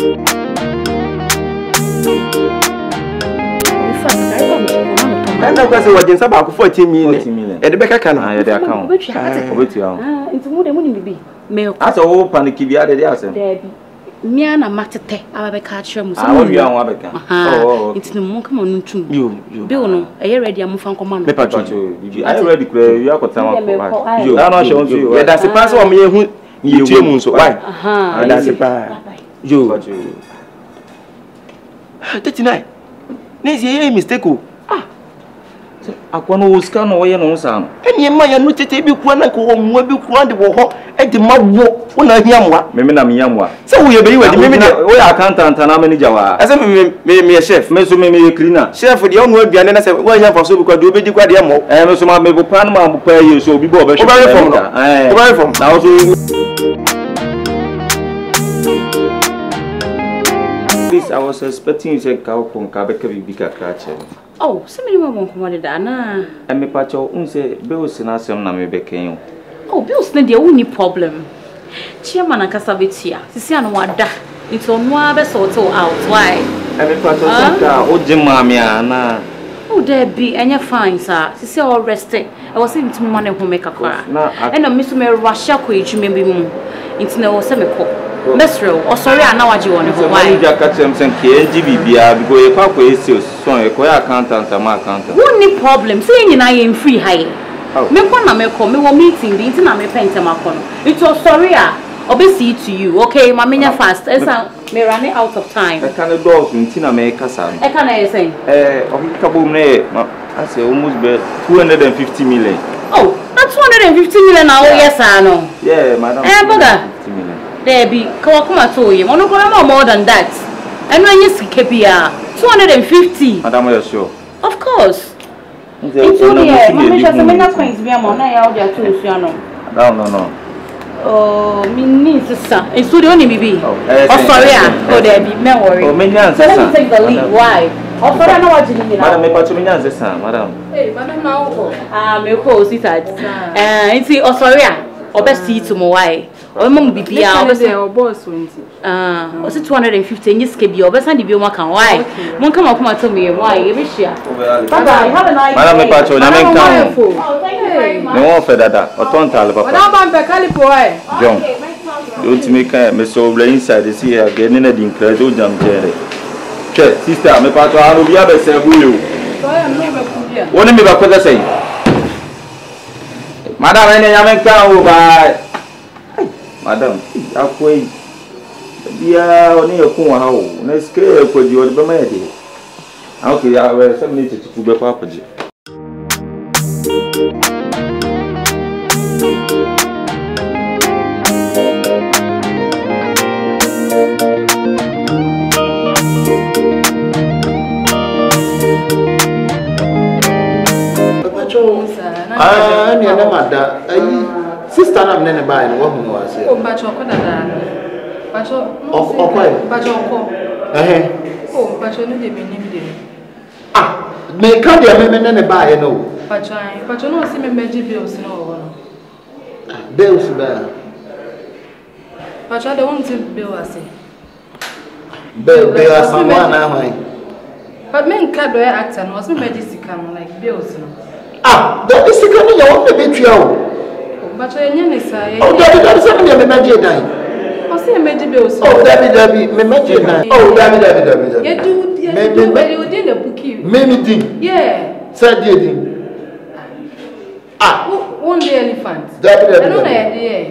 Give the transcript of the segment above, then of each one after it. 39. Next year, a mistake. Ah, I can't always scan away and on some. And your man, you take you when I go on, when you want to walk at the mud walk when I yamwa, Mimina Miyamwa. So we are being with the Mimina, where I can't and Tanamani Jawa. As I made me a chef, Messu made me a cleaner. Chef with the young woman, and I said, well, you have also because you be the Guadiamo, and also my Mabel Panama will pay you so be bothered. I from now. I was expecting you to go from Kabeka Bika Catcher. Oh, so many women wanted Anna. And me patcho, unse, bills in us, and I may became. Oh, bills, not the only problem. Chairman and Casavitia, Sician Wada, it's on Wabes or so out. Why? And me patcho, oh, Jim Mamma. Oh, there be any fine, sir. Sicilia all rested. I was saying to money who make a car. And a Miss Mary Russia, which may be moon. It's no semi-pop. Mr. Oh, sorry, I know what you want to buy. I catch them some KGBB because you can't pay sales. So you can't answer my account. Only problem saying I am free high. Me kona me come, me wo meeting the internet me paint my corner. It's all sorry. Obviously to you, okay? My mania fast. Me running out of time. I can't do it. Internet me kasa. I can't say. I say almost be 250 million. Oh, that's 250 million now. Yes, I know. Yeah, madam. Eh, bugger. There be Kawakuma to you, more than that. And when you see KPR, 250. Madam, you sure? Of course. It's only a moment as a man of coins be a money out there too, Siano. No. Oh, me needs, sir. It's only me. Oh, sorry, oh, there be no worry. So let me take the lead. Why? Oh, sorry, I know what you mean. Madam, may patch me as a son, madam. Hey, madam, now. Ah, my course is that. And see, oh, sorry, or best see to my. Among BPR, ah, was it 215 years? KB, or best and be one can why? One come up to me, why? Every year, Papa, have a nice patch on a fool. No offer that, or don't tell about Calipoy. John, don't make a mess over inside the sea again in a incredible jump jerry. Sister, my patch, I will be able to serve you. What do you mean by what I say? Madam, I am down by. Madam, I'll wait. Yeah, only a cool house. Let's go for you at the Bamadi. Okay, I will submit it to the property. I'm your mother. Sister, I'm not buying what was it? Oh, but you're not buying. But you're not buying. But I never say. Oh, David, that's something you made me die. I say you made me also. Oh, David, me made you die. Oh, David. You do the bookie. Me did. Yeah. Said you did. Ah. One day elephant. David. No idea.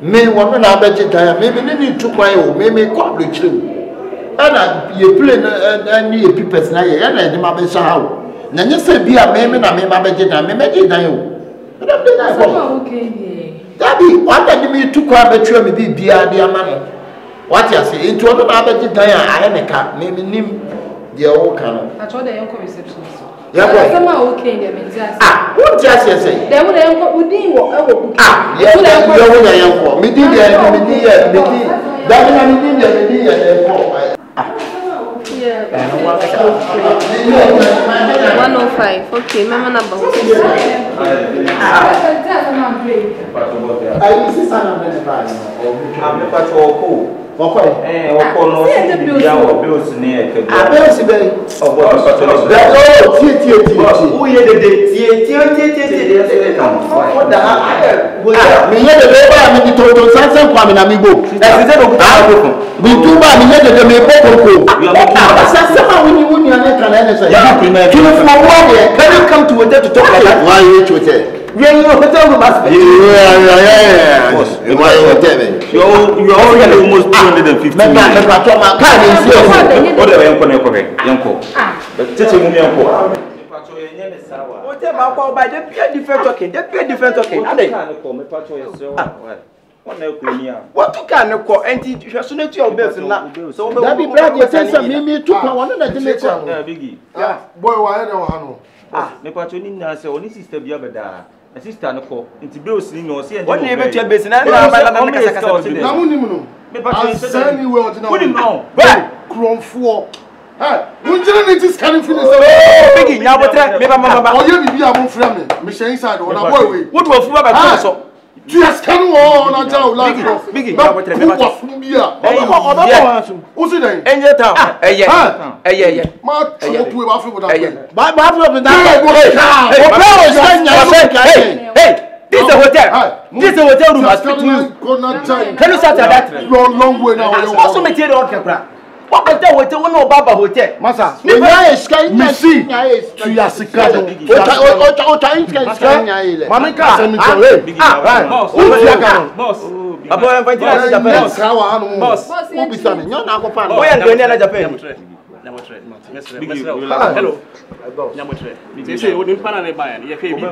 Me one na made you die. Me no need to cry. Me come to you. Ana you play na you people na you. Ana you made me shout. Na you say be a me na me made you die. Me made you die. Daddy, what did you took up to me be dear man? What you say? Into another abbey, I am a cat, naming him the old cannon. I told the uncle reception. Ah, what just say? They would walk. Ah, yes, I am for 105. Okay, my number. I I You're almost 250 million. What you can call and you shouldn't your bills in that. So maybe Brad, you send some Mimi to one of the Biggie. Boy, why don't I know? Only sister the other day. Sister no call into bills in your see and what name your business na na make a second today na woni mu no me patch send you well na woni now where cromfo eh unjere it is carrying finish big nya botre me ba mama o ye bibi am frame me she inside on a boy we what do ofu ba so you has come on na jaw la big nya botre me patch ofu bi a o ba wa so o si den enye ta eye ma to put ba afu boda ba afu boda this is a hotel. Hi. This is a hotel room. I speak to you. Can you start that? Long way now. Also, material camera. What hotel? Hotel? One of Baba hotel. Massa. We are sky. We see. We are sky. O time sky. Mamika. Abo invite us Japan. Boss. Who be standing? You na go pan. Why you going to Japan? Hello. Say we don't plan buy. You pay me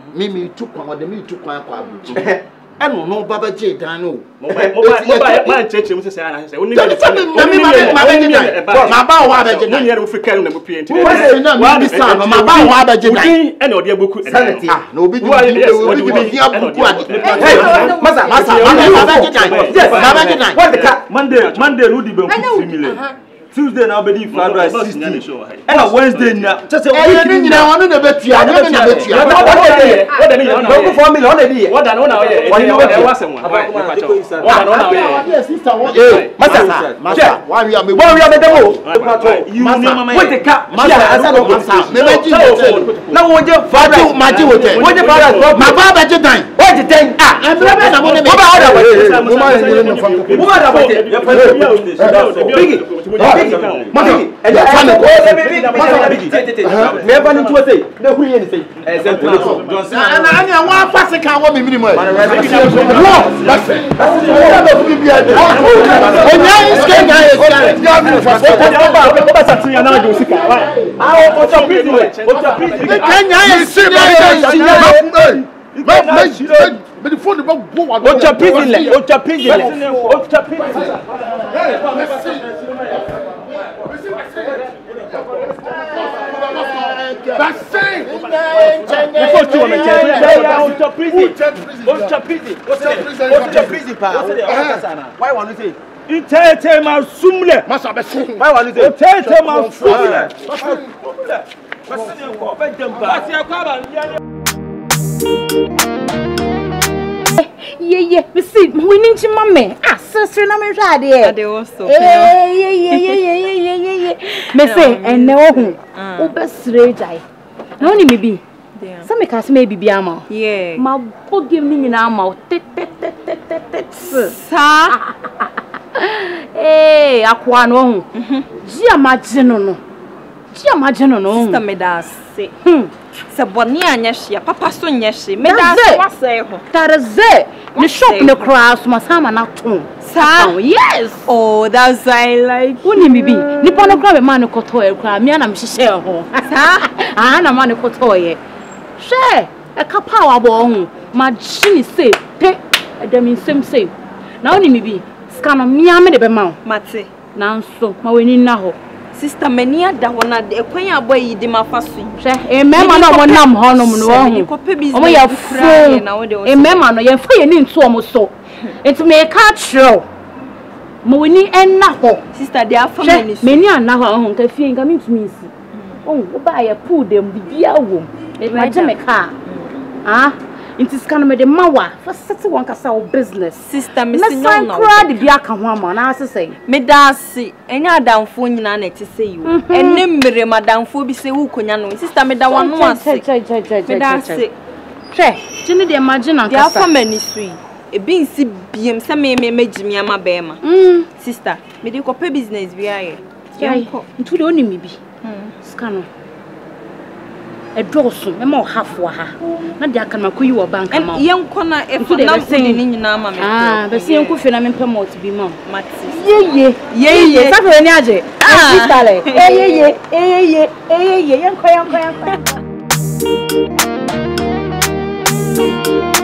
I I don't know, Baba J. Dano. My church, Mrs. Anna, only my Baba Tuesday now, be the fried rice 60. And Wednesday now, just a week now. I don't know about you. I don't know. I'm not going to do it. But the phone about go out. What's up? Yeah, we see. We need to mummy. Sister, na me ready. Yeah. Me say, and now who best ready? Now ni me be. Some me cast me be ama. Yeah. Ma bogi me na ama. Tet. Sa. Eh, akwa no. Ji ama jeno no. Sister me das. Papa so nyeshi me da se ho tarze ni shop ne cross masama na ton sa yes oh that's I like uni bibi ni pono grab man ko toy kwa me na me hye ho sa na man ko toy she e ka power bo ho ma jini say te adami sem say na uni bibi scan me am de be ma mate na nso ma weni na ho Sister Mania, that one at the Quenya boy, the Mafasu. A member of one arm, Honum, you could be only a friend. A member, you're fighting to almost so. It's me a cat show. Mooney and Naho, Sister, they are feminists. Mania, Naho, the thing coming to me. Oh, buy a pool, them the dear womb. They might make her. Ah. It is kind of the mawa for such one castle business. Sister, Miss Cry, the Biakan woman, I say. Medassi, any other phone in an to say you. And name me, Madame Phoebe, say who can know. Sister, Medawan wants to say, Tre, Jenny, the imagine and the ministry. A being see beam, some may make me a mabema. Sister, medical business, we are into the only maybe. Scanner. A dozen, a more half wah. Not that can make you a bank. And young Connor, if you are saying in your mamma, but see, Uncle Phenomen promotes be more. Yea, yea, yea, Saturday. Ah, yea, yea, yea, yea, yea, yea, yea, yea,